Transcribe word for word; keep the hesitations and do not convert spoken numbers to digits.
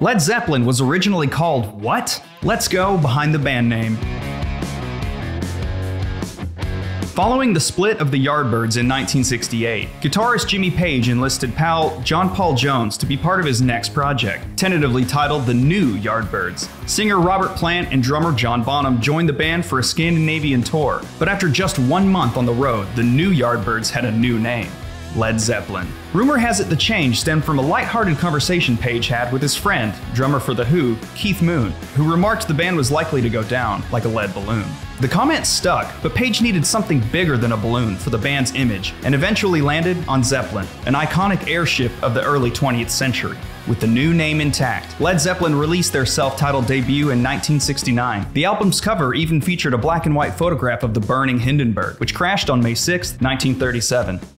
Led Zeppelin was originally called what? Let's go behind the band name. Following the split of the Yardbirds in nineteen sixty-eight, guitarist Jimmy Page enlisted pal John Paul Jones to be part of his next project, tentatively titled The New Yardbirds. Singer Robert Plant and drummer John Bonham joined the band for a Scandinavian tour, but after just one month on the road, the New Yardbirds had a new name: Led Zeppelin. Rumor has it the change stemmed from a lighthearted conversation Page had with his friend, drummer for The Who, Keith Moon, who remarked the band was likely to go down like a lead balloon. The comment stuck, but Page needed something bigger than a balloon for the band's image, and eventually landed on Zeppelin, an iconic airship of the early twentieth century. With the new name intact, Led Zeppelin released their self-titled debut in nineteen sixty-nine. The album's cover even featured a black and white photograph of the burning Hindenburg, which crashed on May sixth, nineteen thirty-seven.